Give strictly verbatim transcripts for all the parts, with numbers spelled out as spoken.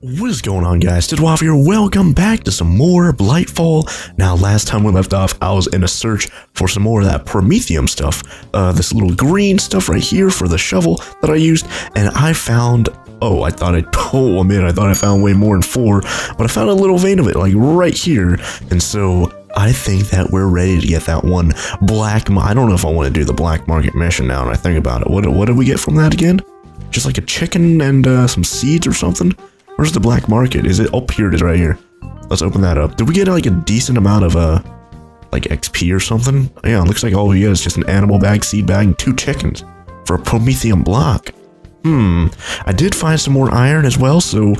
What is going on, guys? Tidwaff here. Welcome back to some more Blightfall. Now, last time we left off, I was in a search for some more of that Promethium stuff. Uh, this little green stuff right here for the shovel that I used, and I found... Oh, I thought I... Oh, man, I thought I found way more in four, but I found a little vein of it, like, right here. And so... I think that we're ready to get that one black... I don't know if I want to do the black market mission now, and I think about it. What, what did we get from that again? Just like a chicken and uh, some seeds or something? Where's the black market? Is it? Oh, here it is right here. Let's open that up. Did we get like a decent amount of uh, like X P or something? Yeah, it looks like all we get is just an animal bag, seed bag, and two chickens for a Promethium block. Hmm. I did find some more iron as well, so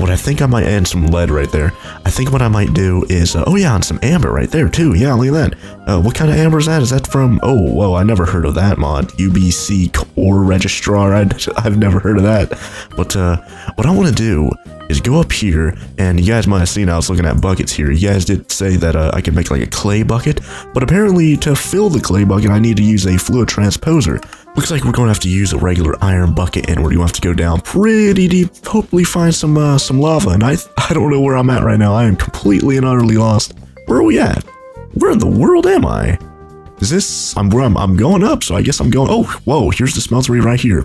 what I think I might add some lead right there. I think what I might do is, uh, oh yeah, and some amber right there too. Yeah, look at that. Uh, what kind of amber is that? Is that from, oh, whoa, I never heard of that mod. U B C Core Registrar, I'd, I've never heard of that. But uh, what I want to do is go up here, and you guys might have seen I was looking at buckets here. You guys did say that uh, I could make like a clay bucket, but apparently to fill the clay bucket, I need to use a fluid transposer. Looks like we're going to have to use a regular iron bucket, and we're going to have to go down pretty deep, hopefully find some uh, some lava, and I, I don't know where I'm at right now. I am completely and utterly lost. Where are we at? Where in the world am I? Is this... I'm, I'm, I'm going up, so I guess I'm going... Oh, whoa, here's the smeltery right here.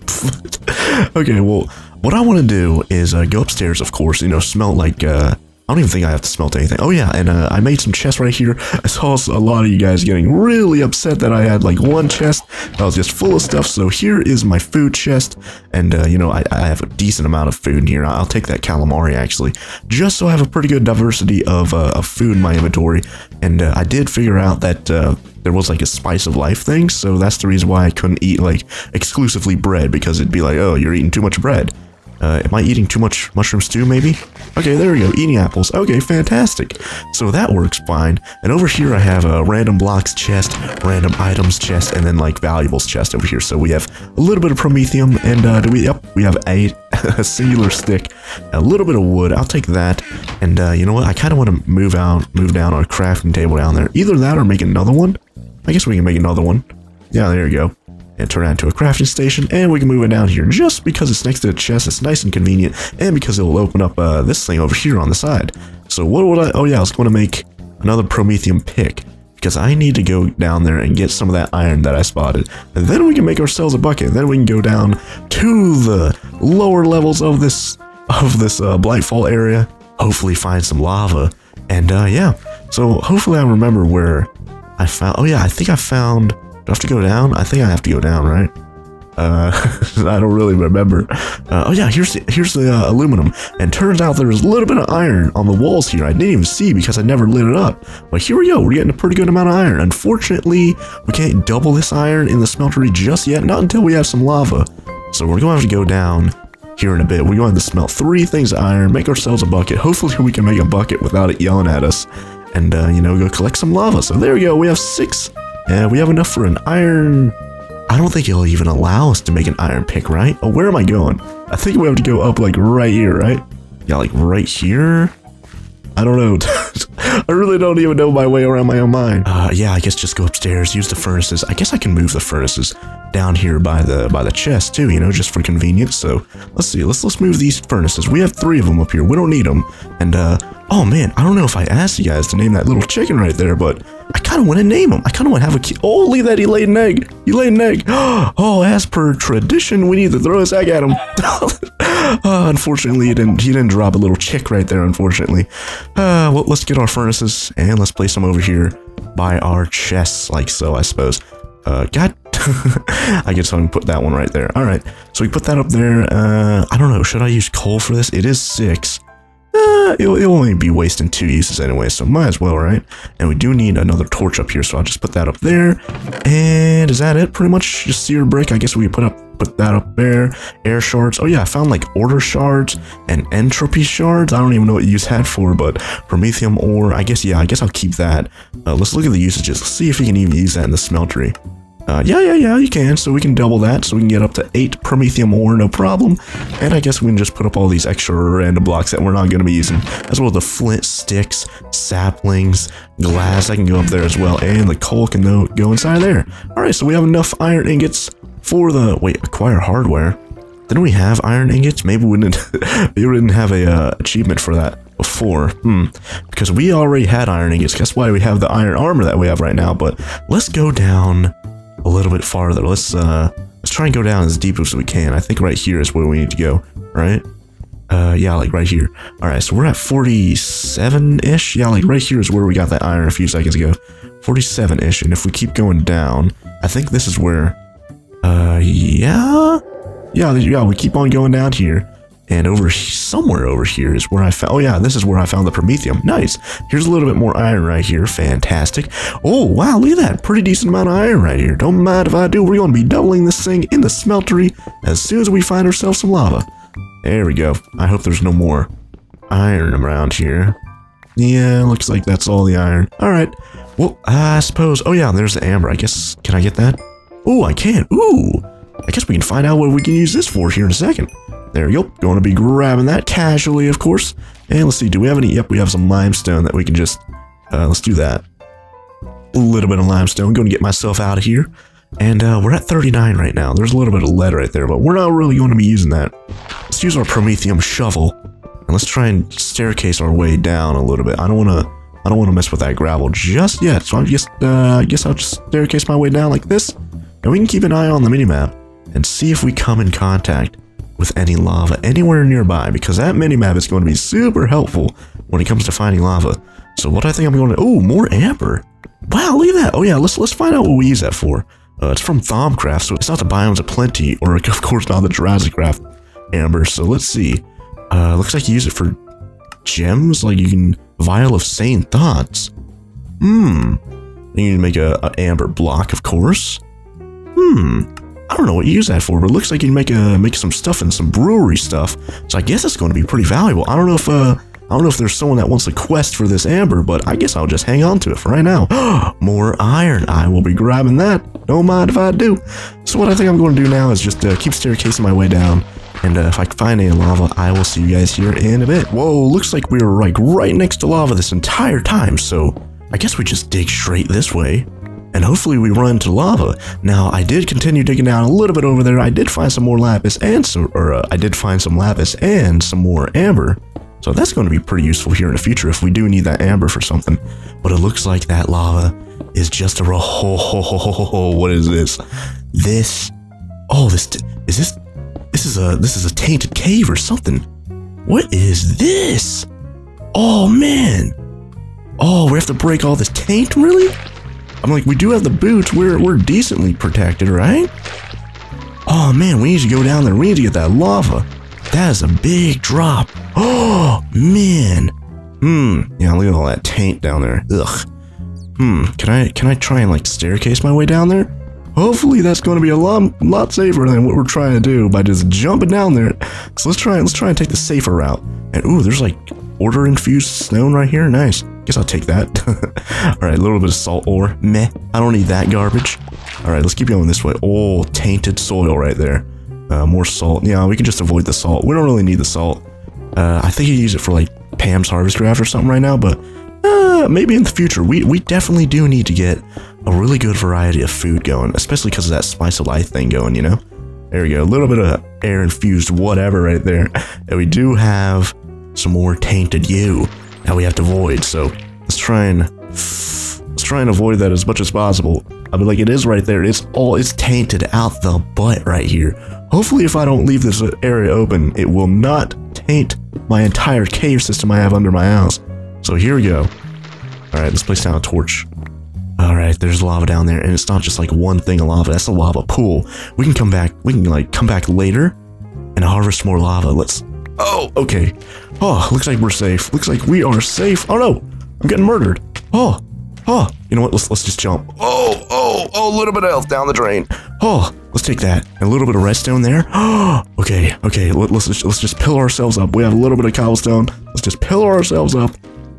Okay, well, what I want to do is uh, go upstairs, of course, you know, smelt like... Uh, I don't even think I have to smelt anything. Oh yeah, and uh, I made some chests right here. I saw a lot of you guys getting really upset that I had like one chest that was just full of stuff. So here is my food chest, and uh, you know, I, I have a decent amount of food in here. I'll take that calamari actually, just so I have a pretty good diversity of, uh, of food in my inventory. And uh, I did figure out that uh, there was like a spice of life thing, so that's the reason why I couldn't eat like exclusively bread, because it'd be like, oh, you're eating too much bread. Uh, am I eating too much mushroom stew, maybe? Okay, there we go, eating apples. Okay, fantastic. So that works fine. And over here I have a random blocks chest, random items chest, and then like valuables chest over here. So we have a little bit of Promethium, and uh, do we, yep, we have a, a singular stick, a little bit of wood. I'll take that. And uh, you know what? I kind of want to move out, move down our crafting table down there. Either that or make another one. I guess we can make another one. Yeah, there you go. And turn it into a crafting station, and we can move it down here just because it's next to the chest. It's nice and convenient, and because it will open up uh, this thing over here on the side. So what would I... Oh yeah, I was going to make another Promethium pick, because I need to go down there and get some of that iron that I spotted, and then we can make ourselves a bucket, and then we can go down to the lower levels of this of this uh, Blightfall area, hopefully find some lava, and uh, yeah. So hopefully I remember where I found... Oh yeah, I think I found... Do I have to go down? I think I have to go down, right? Uh, I don't really remember. Uh, oh yeah, here's the, here's the uh, aluminum. And turns out there's a little bit of iron on the walls here. I didn't even see because I never lit it up. But here we go. We're getting a pretty good amount of iron. Unfortunately, we can't double this iron in the smeltery just yet. Not until we have some lava. So we're going to have to go down here in a bit. We're going to have to smelt three things of iron, make ourselves a bucket. Hopefully we can make a bucket without it yelling at us. And, uh, you know, go collect some lava. So there we go. We have six... And we have enough for an iron... I don't think it'll even allow us to make an iron pick, right? Oh, where am I going? I think we have to go up, like, right here, right? Yeah, like, right here? I don't know. I really don't even know my way around my own mind. Uh, yeah, I guess just go upstairs, use the furnaces. I guess I can move the furnaces down here by the by the chest, too, you know, just for convenience. So, let's see. Let's, let's move these furnaces. We have three of them up here. We don't need them. And, uh... oh man, I don't know if I asked you guys to name that little chicken right there, but I kind of want to name him. I kind of want to have a key. Oh, look at that, he laid an egg. He laid an egg. Oh, as per tradition, we need to throw this egg at him. uh, unfortunately, he didn't, he didn't drop a little chick right there, unfortunately. Uh, well, let's get our furnaces, and let's place them over here by our chests, like so, I suppose. Uh, God, I guess I can put that one right there. All right, so we put that up there. Uh, I don't know, should I use coal for this? It is six. Uh, it'll, it'll only be wasting two uses anyway, so might as well, right? And we do need another torch up here, so I'll just put that up there. And is that it, pretty much? Just sear brick, I guess we put up, put that up there. Air shards. Oh yeah, I found like order shards and entropy shards. I don't even know what you use that for, but Promethium ore. I guess, yeah, I guess I'll keep that. Uh, let's look at the usages. Let's see if we can even use that in the smeltery. Uh, yeah, yeah, yeah, you can. So we can double that, so we can get up to eight Promethium ore, no problem. And I guess we can just put up all these extra random blocks that we're not going to be using, as well as the flint, sticks, saplings, glass. I can go up there as well, and the coal can go inside there. All right, so we have enough iron ingots for the... Wait, acquire hardware. Didn't we have iron ingots? Maybe we didn't. Maybe we didn't have a uh, achievement for that before. Hmm. Because we already had iron ingots. That's why we have the iron armor that we have right now. But let's go down a little bit farther. Let's uh, let's try and go down as deep as we can. I think right here is where we need to go. Right? Uh, yeah, like right here. All right, so we're at forty-seven-ish. Yeah, like right here is where we got that iron a few seconds ago. forty-seven-ish, and if we keep going down, I think this is where. Uh, yeah, yeah, yeah. We keep on going down here, and over somewhere over here is where I found. Oh yeah, this is where I found the Promethium. Nice. Here's a little bit more iron right here. Fantastic. Oh wow, look at that. Pretty decent amount of iron right here. Don't mind if I do. We're going to be doubling this thing in the smeltery as soon as we find ourselves some lava. There we go. I hope there's no more iron around here. Yeah, looks like that's all the iron. Alright. Well, I suppose... Oh, yeah, there's the amber. I guess... Can I get that? Oh, I can. Ooh! I guess we can find out what we can use this for here in a second. There we go. Going to be grabbing that casually, of course. And let's see. Do we have any... Yep, we have some limestone that we can just... Uh, let's do that. A little bit of limestone. Going to get myself out of here. And uh, we're at thirty-nine right now. There's a little bit of lead right there, but we're not really going to be using that. Let's use our Promethium shovel, and let's try and staircase our way down a little bit. I don't want to, I don't want to mess with that gravel just yet. So I guess, uh, I guess I'll just staircase my way down like this, and we can keep an eye on the minimap and see if we come in contact with any lava anywhere nearby, because that minimap is going to be super helpful when it comes to finding lava. So what I think I'm going to, oh, more amber. Wow, look at that. Oh yeah, let's let's find out what we use that for. Uh, it's from Thomcraft, so it's not the Biomes of Plenty, or of course not the Jurassicraft amber. So let's see. Uh, looks like you use it for gems. Like you can vial of sane thoughts. Hmm. You need to make a, a amber block, of course. Hmm. I don't know what you use that for, but it looks like you can make a make some stuff and some brewery stuff. So I guess it's going to be pretty valuable. I don't know if uh I don't know if there's someone that wants a quest for this amber, but I guess I'll just hang on to it for right now. More iron. I will be grabbing that. Don't mind if I do. So what I think I'm going to do now is just uh, keep staircasing my way down, and uh, if I find any lava, I will see you guys here in a bit. Whoa, looks like we were like right next to lava this entire time, so I guess we just dig straight this way, and hopefully we run to lava. Now, I did continue digging down a little bit over there. I did find some more lapis and some, or uh, I did find some lapis and some more amber. So that's going to be pretty useful here in the future if we do need that amber for something. But it looks like that lava is just a roll. Oh, what is this? This, oh, this is this. This is a this is a tainted cave or something. What is this? Oh man. Oh, we have to break all this taint, really? I'm like, we do have the boots. We're we're decently protected, right? Oh man, we need to go down there. We need to get that lava. That is a big drop. Oh, man. Hmm. Yeah, look at all that taint down there. Ugh. Hmm. Can I can I try and, like, staircase my way down there? Hopefully that's going to be a lot, lot safer than what we're trying to do by just jumping down there. So let's try, let's try and take the safer route. And, ooh, there's, like, order-infused stone right here. Nice. Guess I'll take that. All right, a little bit of salt ore. Meh. I don't need that garbage. All right, let's keep going this way. Oh, tainted soil right there. Uh, more salt. Yeah, we can just avoid the salt. We don't really need the salt. Uh, I think you use it for like Pam's Harvest Graft or something right now, but uh, maybe in the future. We, we definitely do need to get a really good variety of food going, especially because of that spice of life thing going, you know? There we go. A little bit of air infused whatever right there. And we do have some more tainted you that we have to avoid. So let's try and let's try and avoid that as much as possible. I mean, like, it is right there. It's all, it's tainted out the butt right here. Hopefully, if I don't leave this area open, it will not taint my entire cave system I have under my house. So here we go. All right, let's place down a torch. All right, there's lava down there, and it's not just like one thing of lava. That's a lava pool. We can come back. We can like come back later and harvest more lava. Let's. Oh, okay. Oh, looks like we're safe. Looks like we are safe. Oh no, I'm getting murdered. Oh. Oh, you know what? Let's let's just jump. Oh, oh, oh, a little bit of health down the drain. Oh, let's take that. And a little bit of redstone there. Oh, okay, okay. Let, let's let's just pillar ourselves up. We have a little bit of cobblestone. Let's just pillar ourselves up.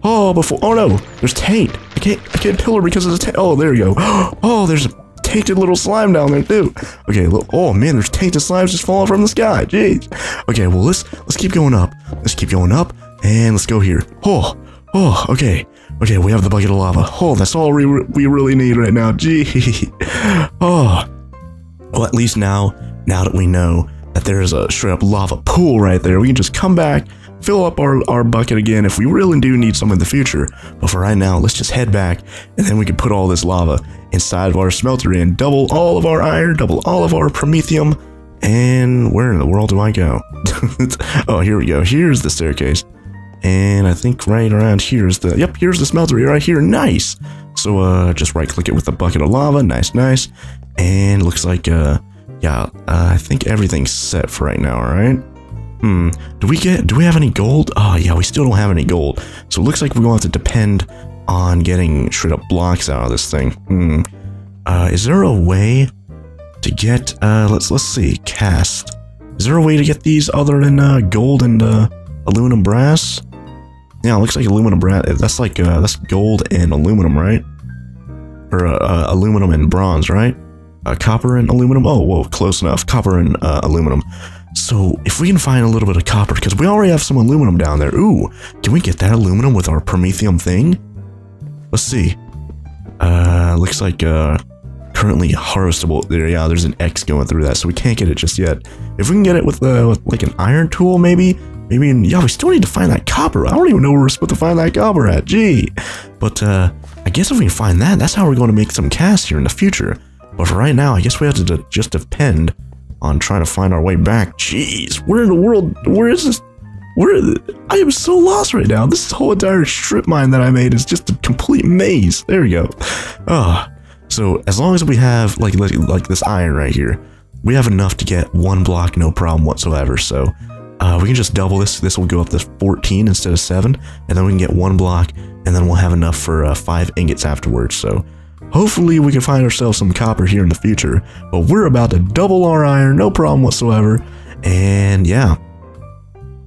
Oh, before. Oh no, there's taint. I can't I can't pillar because of the taint. Oh, there we go. Oh, there's a tainted little slime down there too. Okay. Oh man, there's tainted slimes just falling from the sky. Jeez. Okay. Well, let's let's keep going up. Let's keep going up, and let's go here. Oh, oh, okay. Okay, we have the bucket of lava. Oh, that's all we, we really need right now. Gee. Oh. Well, at least now, now that we know that there's a straight up lava pool right there. We can just come back, fill up our, our bucket again if we really do need some in the future. But for right now, let's just head back, and then we can put all this lava inside of our smelter and double all of our iron, double all of our promethium. And where in the world do I go? Oh, here we go. Here's the staircase. And I think right around here is the, yep, here's the smelter right here. Nice. So uh, just right click it with the bucket of lava. Nice, nice. And looks like, uh, yeah, uh, I think everything's set for right now, right? Hmm. Do we get, do we have any gold? Oh yeah, we still don't have any gold. So it looks like we're going to have to depend on getting straight up blocks out of this thing. Hmm. Uh, is there a way to get, uh, let's, let's see, cast. Is there a way to get these other than, uh, gold and, uh, aluminum brass? Yeah, it looks like aluminum brass. That's like, uh, that's gold and aluminum, right? Or, uh, uh aluminum and bronze, right? Uh, copper and aluminum. Oh, whoa, close enough. Copper and, uh, aluminum. So, if we can find a little bit of copper, because we already have some aluminum down there. Ooh, can we get that aluminum with our promethium thing? Let's see. Uh, looks like, uh, currently harvestable there. Yeah, there's an X going through that, so we can't get it just yet. If we can get it with, uh, with like an iron tool, maybe maybe and yeah, we still need to find that copper. I don't even know where we're supposed to find that copper at. Gee, but uh I guess if we can find that, that's how we're going to make some casts here in the future. But for right now, I guess we have to de just depend on trying to find our way back. Jeez, where in the world, where is this? Where is it? I am so lost right now. This whole entire strip mine that I made is just a complete maze. There we go. Ah. Oh. So as long as we have like, like like this iron right here, we have enough to get one block, no problem whatsoever. So uh, we can just double this. This will go up to fourteen instead of seven, and then we can get one block, and then we'll have enough for uh, five ingots afterwards. So hopefully we can find ourselves some copper here in the future. But we're about to double our iron, no problem whatsoever. And yeah,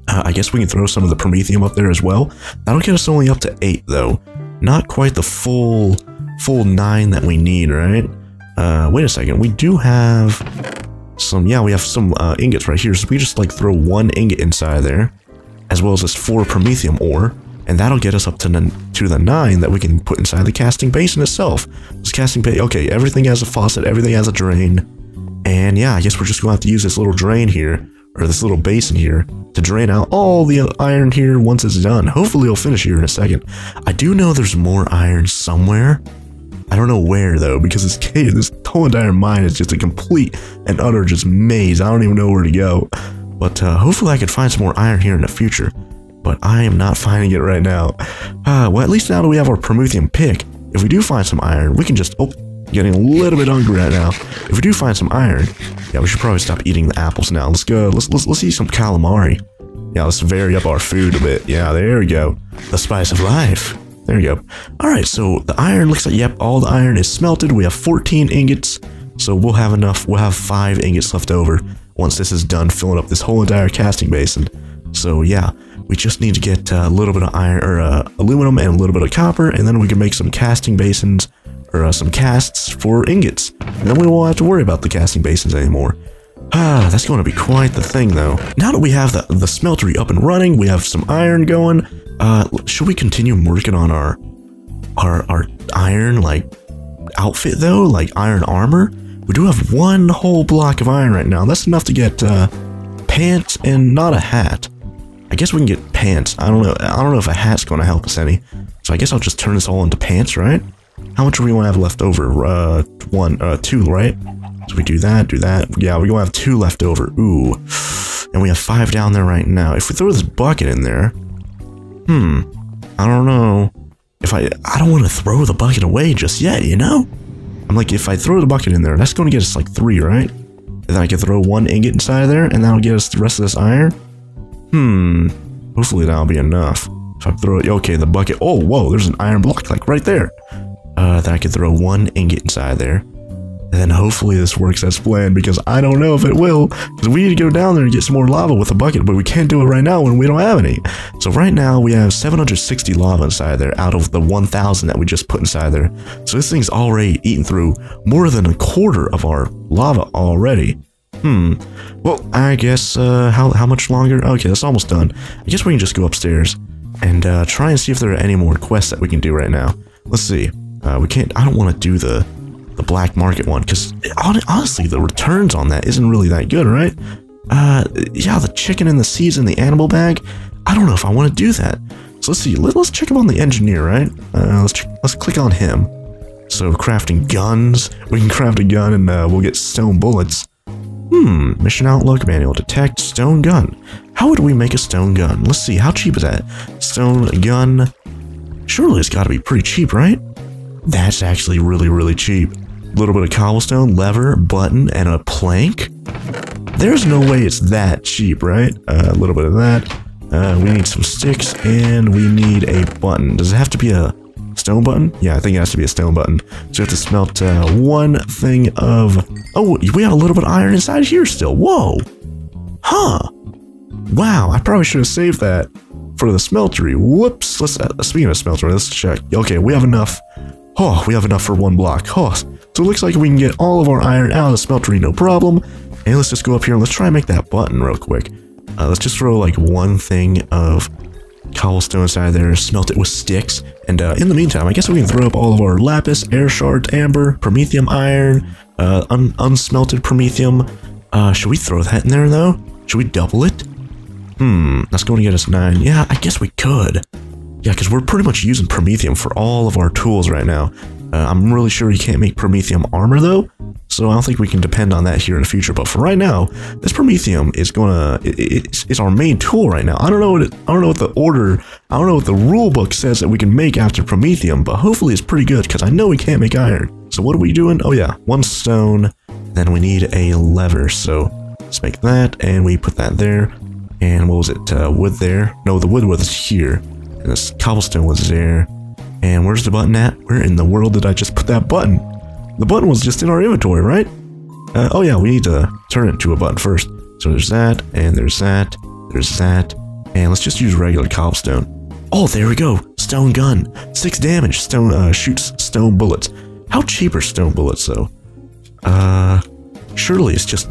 uh, I guess we can throw some of the promethium up there as well. That'll get us only up to eight though, not quite the full. full nine that we need, right? Uh, wait a second, we do have some, yeah, we have some uh, ingots right here, so we just like throw one ingot inside there, as well as this four promethium ore, and that'll get us up to, to the nine that we can put inside the casting basin itself. This casting basin, okay, everything has a faucet, everything has a drain, and yeah, I guess we're just gonna have to use this little drain here, or this little basin here, to drain out all the iron here once it's done. Hopefully it'll finish here in a second. I do know there's more iron somewhere, I don't know where though, because this cave, this whole entire mine is just a complete and utter just maze. I don't even know where to go. But uh, hopefully I can find some more iron here in the future. But I am not finding it right now. Uh, well, at least now that we have our promethium pick, if we do find some iron, we can just, oh, getting a little bit hungry right now. If we do find some iron, yeah, we should probably stop eating the apples now. Let's go, let's, let's, let's eat some calamari. Yeah, let's vary up our food a bit. Yeah, there we go. The spice of life. There we go. Alright, so the iron looks like, yep, all the iron is smelted. We have fourteen ingots, so we'll have enough. We'll have five ingots left over once this is done filling up this whole entire casting basin. So yeah, we just need to get a little bit of iron, or uh, aluminum and a little bit of copper, and then we can make some casting basins, or uh, some casts for ingots. And then we won't have to worry about the casting basins anymore. Ah, that's going to be quite the thing though. Now that we have the, the smeltery up and running, we have some iron going. Uh, should we continue working on our, our, our iron, like, outfit though? Like, iron armor? We do have one whole block of iron right now. That's enough to get, uh, pants and not a hat. I guess we can get pants. I don't know. I don't know if a hat's going to help us any. So I guess I'll just turn this all into pants, right? How much do we want to have left over? Uh, one, uh, two, right? So we do that, do that. Yeah, we're going to have two left over. Ooh. And we have five down there right now. If we throw this bucket in there... Hmm, I don't know if I, I don't want to throw the bucket away just yet, you know? I'm like, if I throw the bucket in there, that's going to get us like three, right? And then I can throw one ingot inside of there, and that'll get us the rest of this iron? Hmm, hopefully that'll be enough. If I throw it, okay, the bucket, oh, whoa, there's an iron block, like right there. Uh, then I can throw one ingot inside there. And then hopefully this works as planned, because I don't know if it will, because we need to go down there and get some more lava with a bucket, but we can't do it right now when we don't have any. So right now we have seven hundred sixty lava inside there out of the one thousand that we just put inside there. So this thing's already eaten through more than a quarter of our lava already. Hmm. Well, I guess, uh, how, how much longer? Okay, that's almost done. I guess we can just go upstairs and uh, try and see if there are any more quests that we can do right now. Let's see. Uh, we can't, I don't want to do the the black market one, because honestly the returns on that isn't really that good, right? Uh, yeah, the chicken and the seeds in the animal bag. I don't know if I want to do that. So let's see. Let, let's check up on the engineer, right? Uh, let's check, let's click on him. So crafting guns. We can craft a gun and uh, we'll get stone bullets. Hmm. Mission outlook manual. Detect stone gun. How would we make a stone gun? Let's see. How cheap is that? Stone gun. Surely it's got to be pretty cheap, right? That's actually really, really cheap. A little bit of cobblestone, lever, button, and a plank. There's no way it's that cheap, right? Uh, a little bit of that. Uh, we need some sticks, and we need a button. Does it have to be a stone button? Yeah, I think it has to be a stone button. So we have to smelt uh, one thing of... Oh, we have a little bit of iron inside here still. Whoa! Huh! Wow, I probably should have saved that for the smeltery. Whoops! Let's, uh, speaking of smeltery, let's check. Okay, we have enough. Oh, we have enough for one block. Oh, so it looks like we can get all of our iron out of the smeltery, no problem. And let's just go up here and let's try and make that button real quick. Uh, let's just throw like one thing of cobblestone inside there, smelt it with sticks. And uh, in the meantime, I guess we can throw up all of our lapis, air shards, amber, promethium iron, uh, un unsmelted promethium. Uh, should we throw that in there though? Should we double it? Hmm, that's going to get us nine. Yeah, I guess we could. Yeah, because we're pretty much using promethium for all of our tools right now. Uh, I'm really sure you can't make promethium armor though, so I don't think we can depend on that here in the future. But for right now, this promethium is gonna it, it, it's our main tool right now. I don't know what it, I don't know what the order I don't know what the rule book says that we can make after promethium, but hopefully it's pretty good because I know we can't make iron. So what are we doing? Oh yeah, one stone. Then we need a lever, so let's make that and we put that there. And what was it? Uh, wood there? No, the wood was here. And this cobblestone was there. And where's the button at? Where in the world did I just put that button? The button was just in our inventory, right? Uh, oh yeah, we need to turn it to a button first. So there's that, and there's that, there's that. And let's just use regular cobblestone. Oh, there we go. Stone gun. Six damage. Stone uh, shoots stone bullets. How cheap are stone bullets, though? Uh, surely it's just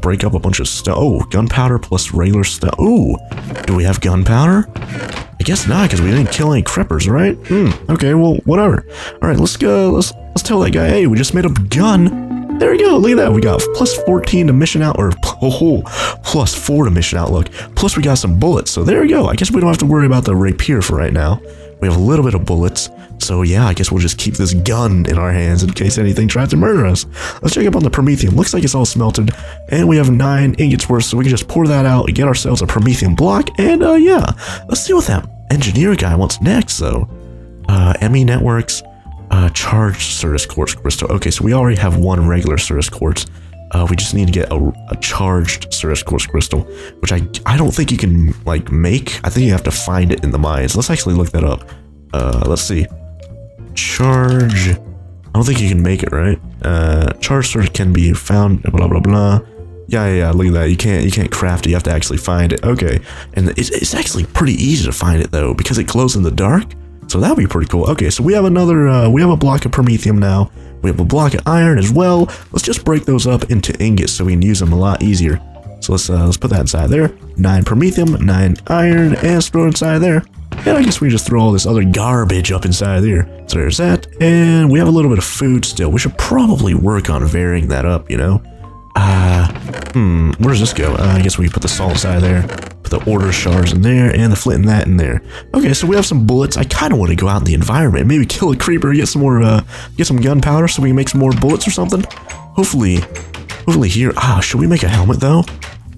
break up a bunch of stone. Oh, gunpowder plus regular stone. Ooh, do we have gunpowder? I guess not, because we didn't kill any creepers, right? Hmm. Okay, well, whatever. All right, let's go. Let's let's tell that guy. Hey, we just made a gun. There we go. Look at that. We got plus fourteen to mission out, or oh, plus four to mission outlook. Plus we got some bullets. So there we go. I guess we don't have to worry about the rapier for right now. We have a little bit of bullets. So yeah, I guess we'll just keep this gun in our hands in case anything tries to murder us. Let's check up on the promethium. Looks like it's all smelted. And we have nine ingots worth, so we can just pour that out and get ourselves a promethium block. And uh, yeah, let's see what that engineer guy wants next, though. Uh, M E Networks, uh, charged Cirrus Quartz crystal. Okay, so we already have one regular Cirrus Quartz. Uh, we just need to get a, a charged Cirrus Quartz crystal, which I, I don't think you can, like, make. I think you have to find it in the mines. Let's actually look that up. Uh, let's see. Charge. I don't think you can make it, right? Uh, charge source can be found. Blah blah blah. Yeah, yeah, yeah. Look at that. You can't, you can't craft it. You have to actually find it. Okay, and it's, it's actually pretty easy to find it though because it glows in the dark. So that'd be pretty cool. Okay, so we have another. Uh, we have a block of promethium now. We have a block of iron as well. Let's just break those up into ingots so we can use them a lot easier. So let's uh, let's put that inside there. Nine promethium, nine iron, and let's throw it inside there. And I guess we just throw all this other garbage up inside there. So there's that. And we have a little bit of food still. We should probably work on varying that up, you know? Uh, hmm, where does this go? Uh, I guess we put the salt inside there, put the order shards in there, and the flint and that in there. Okay, so we have some bullets. I kind of want to go out in the environment, maybe kill a creeper, get some more, uh, get some gunpowder so we can make some more bullets or something. Hopefully, hopefully here. Ah, should we make a helmet though?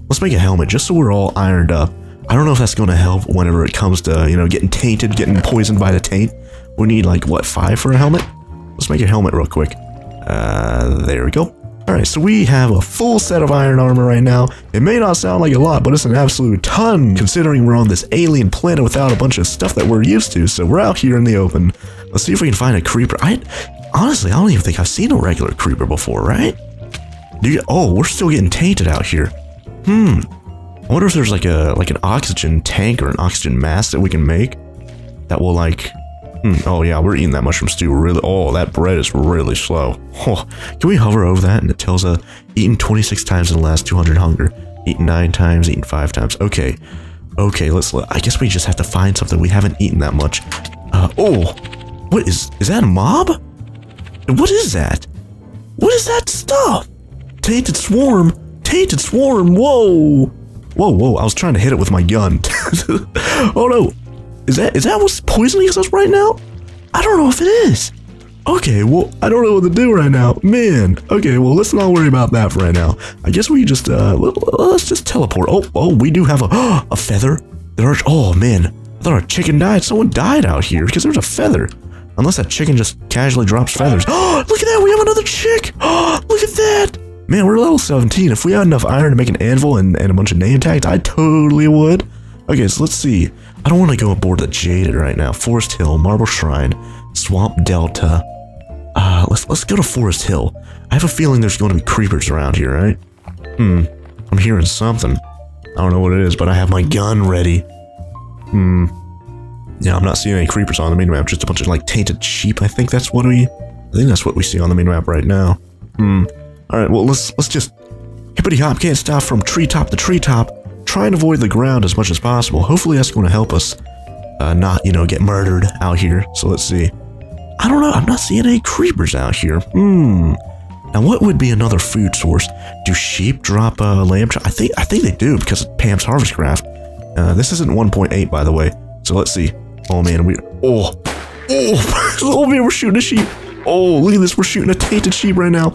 Let's make a helmet just so we're all ironed up. I don't know if that's going to help whenever it comes to, you know, getting tainted, getting poisoned by the taint. We need, like, what, five for a helmet? Let's make a helmet real quick. Uh, there we go. Alright, so we have a full set of iron armor right now. It may not sound like a lot, but it's an absolute ton, considering we're on this alien planet without a bunch of stuff that we're used to, so we're out here in the open. Let's see if we can find a creeper. I, honestly, I don't even think I've seen a regular creeper before, right? Do you, oh, we're still getting tainted out here. Hmm. I wonder if there's like a like an oxygen tank or an oxygen mask that we can make that will like... Hmm, oh yeah, we're eating that mushroom stew really... Oh, that bread is really slow. Oh, can we hover over that and it tells us uh, eaten twenty-six times in the last two hundred hunger. Eaten nine times, eaten five times. Okay. Okay, let's... I guess we just have to find something. We haven't eaten that much. Uh, oh! What is... Is that a mob? What is that? What is that stuff? Tainted swarm? mutated swarm. Whoa. Whoa, whoa. I was trying to hit it with my gun. Oh, no. Is that is that what's poisoning us right now? I don't know if it is. Okay, well, I don't know what to do right now. Man. Okay, well, let's not worry about that for right now. I guess we just, uh, let's just teleport. Oh, oh, we do have a, a feather. There are, oh, man. I thought our chicken died. Someone died out here because there's a feather. Unless that chicken just casually drops feathers. Oh, look at that. We have another chick. Oh, look at that. Man, we're level seventeen. If we had enough iron to make an anvil and, and a bunch of name tags, I totally would. Okay, so let's see. I don't want to go aboard the Jaded right now. Forest Hill, Marble Shrine, Swamp Delta. Uh, let's, let's go to Forest Hill. I have a feeling there's going to be creepers around here, right? Hmm. I'm hearing something. I don't know what it is, but I have my gun ready. Hmm. Yeah, I'm not seeing any creepers on the main map. Just a bunch of, like, tainted sheep. I think that's what we... I think that's what we see on the main map right now. Hmm. Alright, well, let's let's just... Hippity-hop, can't stop from treetop to treetop. Try and avoid the ground as much as possible. Hopefully that's going to help us uh, not, you know, get murdered out here. So let's see. I don't know. I'm not seeing any creepers out here. Hmm. Now, what would be another food source? Do sheep drop uh, lamb chops? I think, I think they do because of Pam's Harvest Graft. Uh, this isn't one point eight, by the way. So let's see. Oh, man. we Oh. Oh. Oh, man. We're shooting a sheep. Oh, look at this. We're shooting a tainted sheep right now.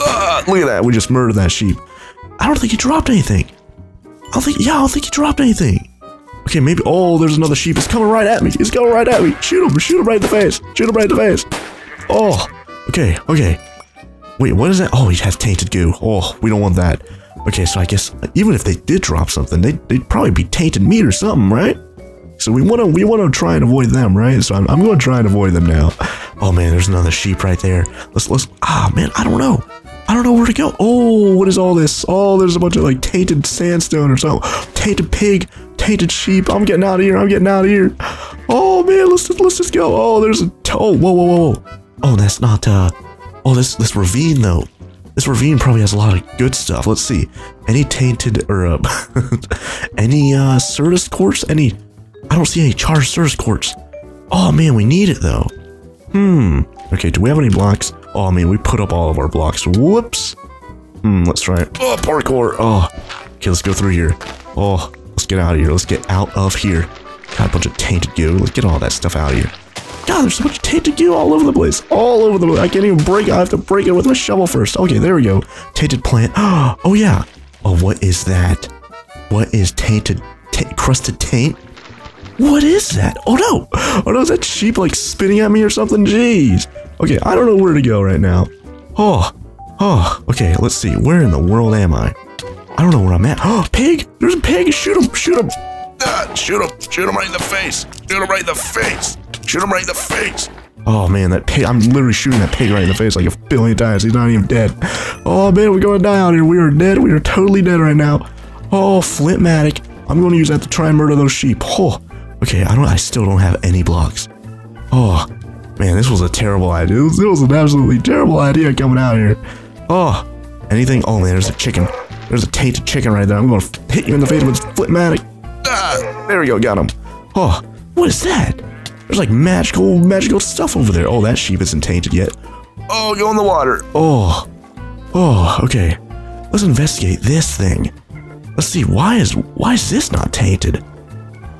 Uh, look at that. We just murdered that sheep. I don't think he dropped anything. I don't think... Yeah, I don't think he dropped anything. Okay, maybe... Oh, there's another sheep. It's coming right at me. It's coming right at me. Shoot him. Shoot him right in the face. Shoot him right in the face. Oh. Okay. Okay. Wait, what is that? Oh, he has tainted goo. Oh, we don't want that. Okay, so I guess even if they did drop something, they'd, they'd probably be tainted meat or something, right? So we want to we want to try and avoid them, right? So I'm, I'm going to try and avoid them now. Oh, man, there's another sheep right there. Let's... let's ah, man, I don't know. I don't know where to go. Oh, what is all this? Oh, there's a bunch of, like, tainted sandstone or something. Tainted pig. Tainted sheep. I'm getting out of here. I'm getting out of here. Oh, man, let's just, let's just go. Oh, there's a... Oh, whoa, whoa, whoa. Oh, that's not... uh. Oh, this, this ravine, though. This ravine probably has a lot of good stuff. Let's see. Any tainted... or, uh... any, uh, Cirrus Quartz? Any... I don't see any charged Cirrus Quartz. Oh, man, we need it, though. Hmm. Okay, do we have any blocks? Oh, man, we put up all of our blocks. Whoops. Hmm, let's try it. Oh, parkour. Oh. Okay, let's go through here. Oh, let's get out of here. Let's get out of here. Got a bunch of tainted goo. Let's get all that stuff out of here. God, there's so much tainted goo all over the place. All over the place. I can't even break it. I have to break it with my shovel first. Okay, there we go. Tainted plant. Oh, yeah. Oh, what is that? What is tainted... Ta crusted taint? What is that? Oh, no. Oh, no, is that sheep, like, spinning at me or something? Jeez. Okay, I don't know where to go right now. Oh, oh, okay, let's see. Where in the world am I? I don't know where I'm at. Oh, pig! There's a pig! Shoot him! Shoot him! Ah, shoot him! Shoot him right in the face! Shoot him right in the face! Shoot him right in the face! Oh, man, that pig. I'm literally shooting that pig right in the face like a billion times. He's not even dead. Oh, man, we're going to die out here. We are dead. We are totally dead right now. Oh, Flintmatic. I'm going to use that to try and murder those sheep. Oh, okay, I don't. I still don't have any blocks. Oh, man, this was a terrible idea. It was, it was an absolutely terrible idea coming out here. Oh, anything? Oh, man, there's a chicken. There's a tainted chicken right there. I'm going to hit you in the face with Flipmatic. Ah, there we go. Got him. Oh, what is that? There's like magical, magical stuff over there. Oh, that sheep isn't tainted yet. Oh, go in the water. Oh, oh, okay. Let's investigate this thing. Let's see. Why is, why is this not tainted?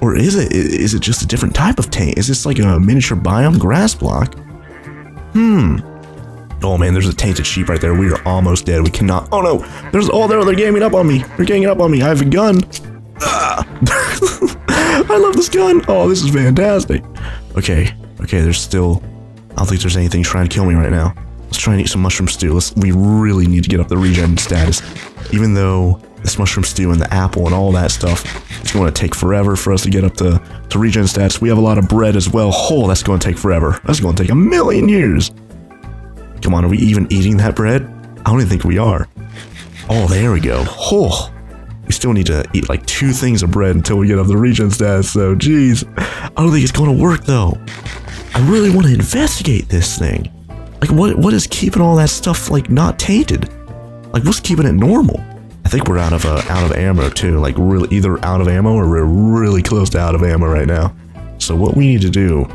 Or is it? Is it just a different type of taint? Is this like a miniature biome grass block? Hmm. Oh, man, there's a tainted sheep right there. We are almost dead. We cannot... Oh, no. There's... Oh, they're, they're gaming up on me. They're ganging up on me. I have a gun. Ah. I love this gun. Oh, this is fantastic. Okay. Okay, there's still... I don't think there's anything trying to kill me right now. Let's try and eat some mushroom stew. Let's, we really need to get up the regen status. Even though... This mushroom stew and the apple and all that stuff. It's going to take forever for us to get up to, to regen stats. We have a lot of bread as well. Oh, that's going to take forever. That's going to take a million years. Come on, are we even eating that bread? I don't even think we are. Oh, there we go. Oh, we still need to eat like two things of bread until we get up the regen stats. So, geez. I don't think it's going to work, though. I really want to investigate this thing. Like, what what is keeping all that stuff, like, not tainted? Like, what's keeping it normal? I think we're out of uh, out of ammo too, like really either out of ammo or we're really close to out of ammo right now. So what we need to do,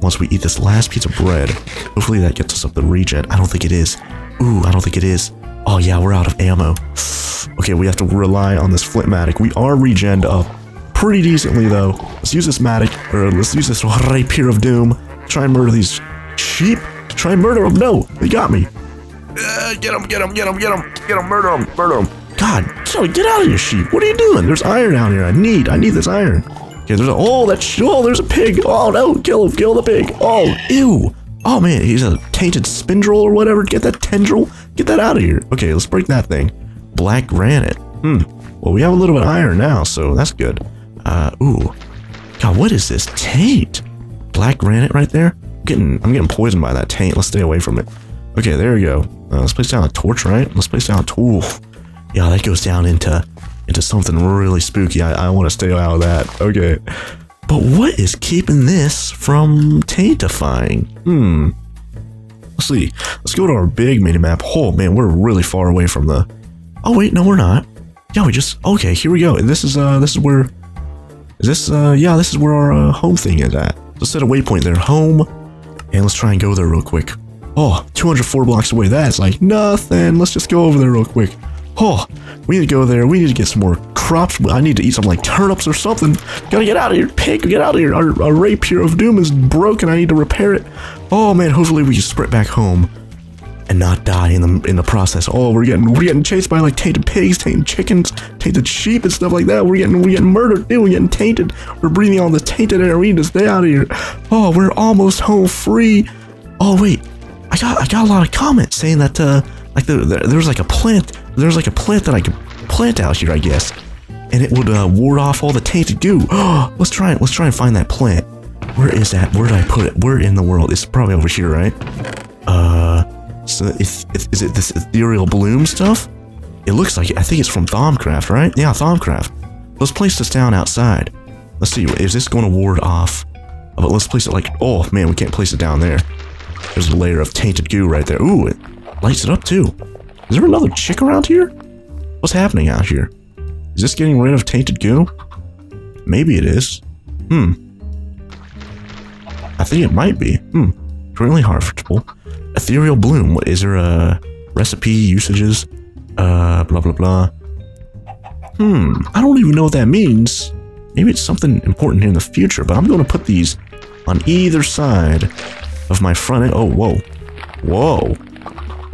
once we eat this last piece of bread, hopefully that gets us up the regen. I don't think it is. Ooh, I don't think it is. Oh yeah, we're out of ammo. Okay, we have to rely on this flintmatic. We are regened up pretty decently though. Let's use this matic, or let's use this rapier of doom. Try and murder these sheep. Try and murder them. No, they got me. Uh, get them! Get them! Get them! Get them! Get them! Murder them! Murder them! God, Joey, get out of your sheep! What are you doing? There's iron out here. I need, I need this iron. Okay, there's a oh, that's oh, there's a pig. Oh no, kill him! Kill the pig! Oh, ew! Oh man, he's a tainted spindrel or whatever. Get that tendril! Get that out of here! Okay, let's break that thing. Black granite. Hmm. Well, we have a little bit of iron now, so that's good. Uh, ooh. God, what is this taint? Black granite right there. I'm getting, I'm getting poisoned by that taint. Let's stay away from it. Okay, there we go. Uh, let's place down a torch, right? Let's place down a tool. Yeah, that goes down into into something really spooky. I, I want to stay out of that. Okay. But what is keeping this from taintifying? Hmm. Let's see. Let's go to our big mini-map. Oh, man, we're really far away from the... Oh, wait, no, we're not. Yeah, we just... Okay, here we go. And this is, uh, this is where... Is this, uh, yeah, this is where our uh, home thing is at. Let's set a waypoint there. Home. And let's try and go there real quick. Oh, two hundred four blocks away. That's like nothing. Let's just go over there real quick. Oh, we need to go there. We need to get some more crops. I need to eat something like turnips or something. Gotta get out of here, pig. Get out of here. Our, our rapier of doom is broken. I need to repair it. Oh man, hopefully we can sprint back home and not die in the in the process. Oh, we're getting we're getting chased by like tainted pigs, tainted chickens, tainted sheep and stuff like that. We're getting we're getting murdered. Dude, we're getting tainted. We're breathing all the tainted air. We need to stay out of here. Oh, we're almost home free. Oh wait. I got, I got a lot of comments saying that, uh, like, the, the, there's like a plant, there's like a plant that I could plant out here, I guess, and it would, uh, ward off all the tainted goo. Oh, let's try it, let's try and find that plant. Where is that? Where did I put it? Where in the world? It's probably over here, right? Uh, so if, if, is it this ethereal bloom stuff? It looks like it. I think it's from Thomcraft, right? Yeah, Thomcraft. Let's place this down outside. Let's see, is this going to ward off? But let's place it like, oh, man, we can't place it down there. There's a layer of tainted goo right there. Ooh, it lights it up too. Is there another chick around here? What's happening out here? Is this getting rid of tainted goo? Maybe it is. Hmm. I think it might be. Hmm. Currently harvestable. Ethereal bloom. What is there a recipe, usages? Uh, blah, blah, blah. Hmm. I don't even know what that means. Maybe it's something important in the future, but I'm going to put these on either side of my front end. Oh, whoa. Whoa.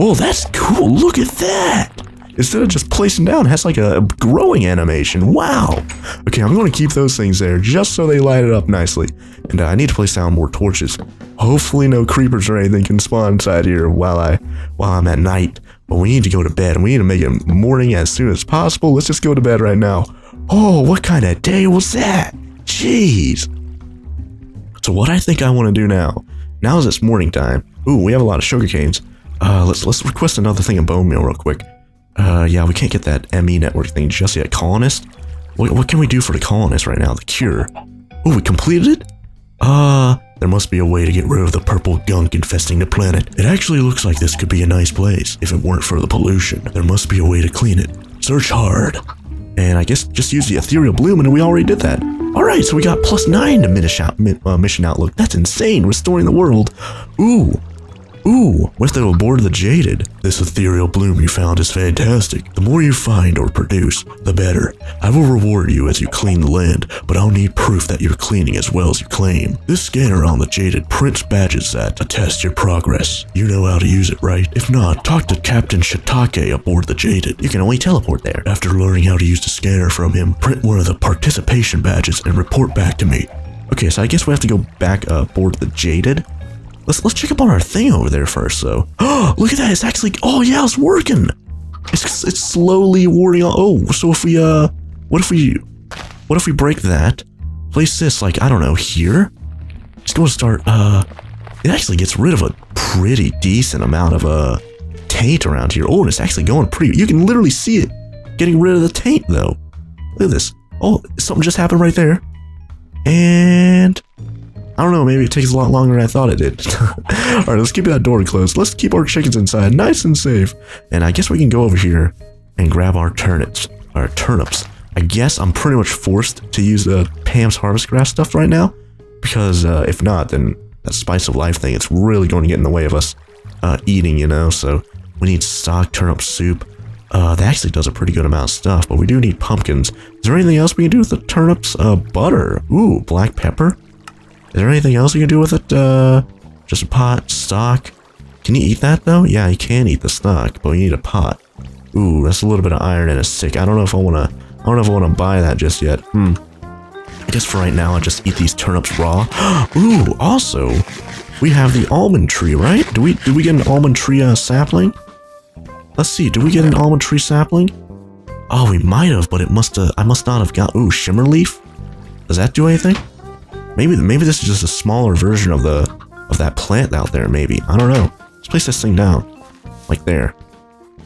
Oh, that's cool. Look at that. Instead of just placing down, it has like a growing animation. Wow. Okay, I'm going to keep those things there just so they light it up nicely. And uh, I need to place down more torches. Hopefully no creepers or anything can spawn inside here while, I, while I'm at night. But we need to go to bed, and we need to make it morning as soon as possible. Let's just go to bed right now. Oh, what kind of day was that? Jeez. So what I think I want to do now. Now is it's morning time. Ooh, we have a lot of sugar canes. Uh, let's let's request another thing of bone meal real quick. Uh, yeah, we can't get that M E network thing just yet. Colonist? What, what can we do for the colonist right now? The cure. Ooh, we completed it? Uh, there must be a way to get rid of the purple gunk infesting the planet. It actually looks like this could be a nice place if it weren't for the pollution. There must be a way to clean it. Search hard. And I guess just use the ethereal bloom, and we already did that. Alright, so we got plus nine to mission, out, uh, mission outlook. That's insane, restoring the world. Ooh, ooh, what if they aboard the Jaded? This ethereal bloom you found is fantastic. The more you find or produce, the better. I will reward you as you clean the land, but I'll need proof that you're cleaning as well as you claim. This scanner on the Jaded prints badges that attest your progress. You know how to use it, right? If not, talk to Captain Shiitake aboard the Jaded. You can only teleport there. After learning how to use the scanner from him, print one of the participation badges and report back to me. Okay, so I guess we have to go back aboard the Jaded. Let's, let's check up on our thing over there first, though. Oh, look at that. It's actually... Oh, yeah, it's working. It's, it's slowly warding off. Oh, so if we, uh... What if we... What if we break that? Place this, like, I don't know, here? It's going to start, uh... It actually gets rid of a pretty decent amount of, uh... taint around here. Oh, and it's actually going pretty... You can literally see it getting rid of the taint, though. Look at this. Oh, something just happened right there. And... I don't know, maybe it takes a lot longer than I thought it did. Alright, let's keep that door closed. Let's keep our chickens inside, nice and safe. And I guess we can go over here and grab our turnips. Our turnips. I guess I'm pretty much forced to use the Pam's Harvest Graft stuff right now. Because uh, if not, then that Spice of Life thing, it's really going to get in the way of us uh, eating, you know. So We need stock, turnip soup. Uh, that actually does a pretty good amount of stuff, but we do need pumpkins. Is there anything else we can do with the turnips? Uh, butter. Ooh, black pepper. Is there anything else we can do with it? Uh, just a pot, stock. Can you eat that though? Yeah, you can eat the stock, but we need a pot. Ooh, that's a little bit of iron and a stick. I don't know if I wanna, I don't know if I wanna buy that just yet. Hmm. I guess for right now, I'll just eat these turnips raw. Ooh, also, we have the almond tree, right? Do we, do we get an almond tree uh, sapling? Let's see, do we get an almond tree sapling? Oh, we might have, but it must have, I must not have got, ooh, shimmer leaf? Does that do anything? Maybe, maybe this is just a smaller version of the, of that plant out there, maybe. I don't know. Let's place this thing down. Like there.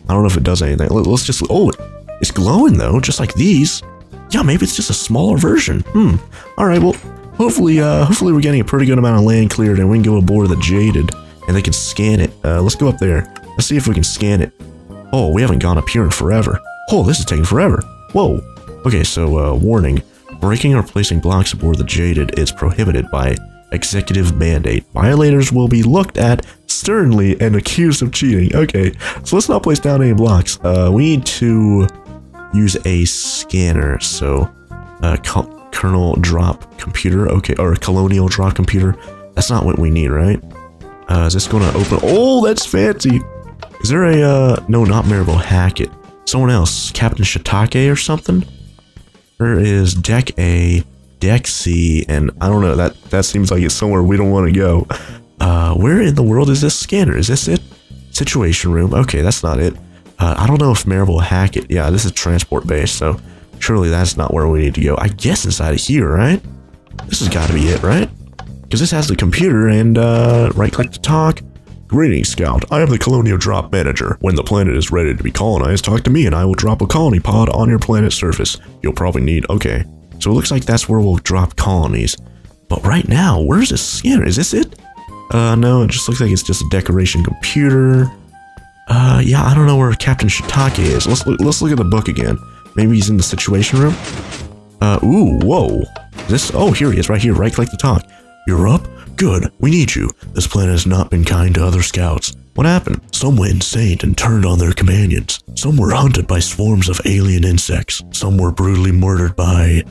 I don't know if it does anything. Let's just, oh, it's glowing though, just like these. Yeah, maybe it's just a smaller version. Hmm. Alright, well, hopefully, uh, hopefully we're getting a pretty good amount of land cleared and we can go aboard the Jaded and they can scan it. Uh, let's go up there. Let's see if we can scan it. Oh, we haven't gone up here in forever. Oh, this is taking forever. Whoa. Okay, so, uh, warning. Breaking or placing blocks aboard the Jaded is prohibited by executive mandate. Violators will be looked at sternly and accused of cheating. Okay, so let's not place down any blocks. Uh, we need to use a scanner. So, uh, Colonel Drop Computer. Okay, or Colonial Drop Computer. That's not what we need, right? Uh, is this going to open? Oh, that's fancy. Is there a, uh, no, not Maribel Hackett. Someone else, Captain Shiitake or something? There is Deck A, Deck C, and I don't know, that, that seems like it's somewhere we don't want to go. Uh, where in the world is this scanner? Is this it? Situation room. Okay, that's not it. Uh, I don't know if Maribel Hackett, yeah, this is transport base, so surely that's not where we need to go. I guess inside of here, right? This has got to be it, right? Because this has the computer and, uh, right-click to talk. Greetings, Scout. I am the Colonial Drop Manager. When the planet is ready to be colonized, talk to me and I will drop a colony pod on your planet's surface. You'll probably need... Okay. So it looks like that's where we'll drop colonies. But right now, where's this scanner? Is this it? Uh, no, it just looks like it's just a decoration computer. Uh, yeah, I don't know where Captain Shiitake is. Let's look, let's look at the book again. Maybe he's in the situation room? Uh, ooh, whoa. This... Oh, here he is, right here. Right-click to talk. You're up? Good, we need you. This planet has not been kind to other scouts. What happened? Some went insane and turned on their companions. Some were hunted by swarms of alien insects. Some were brutally murdered by,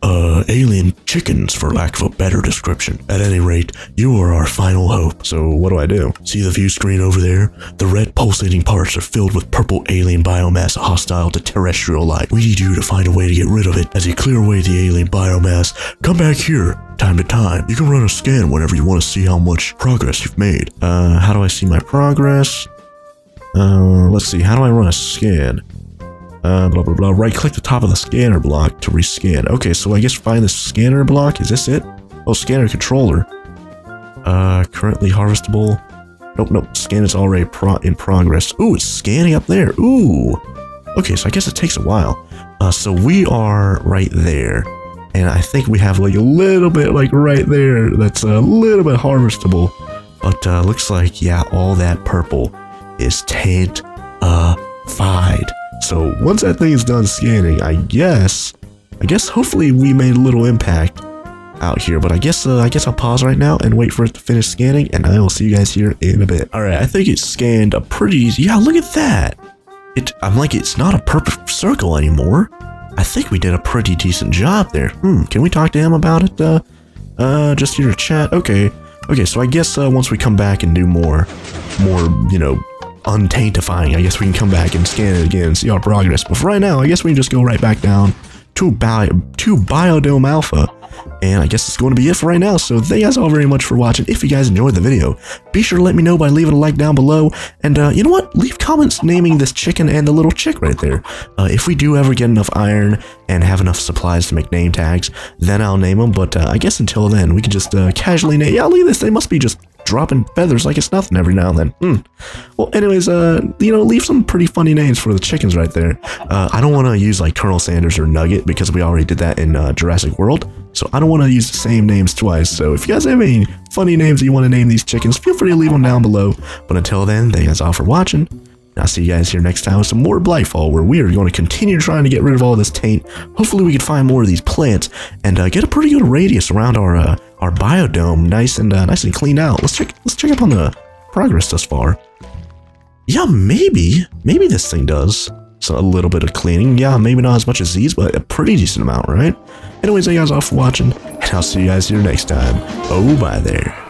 uh, alien chickens, for lack of a better description. At any rate, you are our final hope. So what do I do? See the view screen over there? The red pulsating parts are filled with purple alien biomass hostile to terrestrial life. We need you to find a way to get rid of it. As you clear away the alien biomass, come back here. Time to time, you can run a scan whenever you want to see how much progress you've made. Uh, how do I see my progress? Uh, let's see, how do I run a scan? Uh, blah, blah, blah, right click the top of the scanner block to rescan. Okay, so I guess find the scanner block, is this it? Oh, scanner controller. Uh, currently harvestable. Nope, nope, scan is already pro in progress. Ooh, it's scanning up there, ooh. Okay, so I guess it takes a while. Uh, so we are right there. And I think we have like a little bit like right there that's a little bit harvestable. But uh, looks like, yeah, all that purple is taintified. So once that thing is done scanning, I guess, I guess hopefully we made a little impact out here. But I guess, uh, I guess I'll pause right now and wait for it to finish scanning. And I will see you guys here in a bit. All right, I think it scanned a pretty easy. Yeah, look at that. It, I'm like, it's not a purple circle anymore. I think we did a pretty decent job there. Hmm, can we talk to him about it? Uh, uh, just here to chat. Okay. Okay, so I guess uh, once we come back and do more, more, you know, untaintifying, I guess we can come back and scan it again and see our progress. But for right now, I guess we can just go right back down to, bio, to Biodome Alpha. And I guess it's going to be it for right now. So thank you guys all very much for watching. If you guys enjoyed the video, be sure to let me know by leaving a like down below. And uh, you know what? Leave comments naming this chicken and the little chick right there. Uh, if we do ever get enough iron and have enough supplies to make name tags, then I'll name them. But uh, I guess until then, we can just uh, casually name. Yeah, look at this. They must be just dropping feathers like it's nothing every now and then. Mm. Well, anyways, uh, you know, leave some pretty funny names for the chickens right there. Uh, I don't want to use like Colonel Sanders or Nugget because we already did that in uh, Jurassic World. So I don't want to use the same names twice. So if you guys have any funny names that you want to name these chickens, feel free to leave them down below. But until then, thank you guys all for watching. I'll see you guys here next time with some more Blightfall, where we are going to continue trying to get rid of all this taint. Hopefully we can find more of these plants and uh, get a pretty good radius around our uh, our biodome, nice and uh, nice and cleaned out. Let's check. Let's check up on the progress thus far. Yeah, maybe. Maybe this thing does. So a little bit of cleaning. Yeah, maybe not as much as these, but a pretty decent amount, right? Anyways, thank you guys all for watching, and I'll see you guys here next time. Oh, bye there.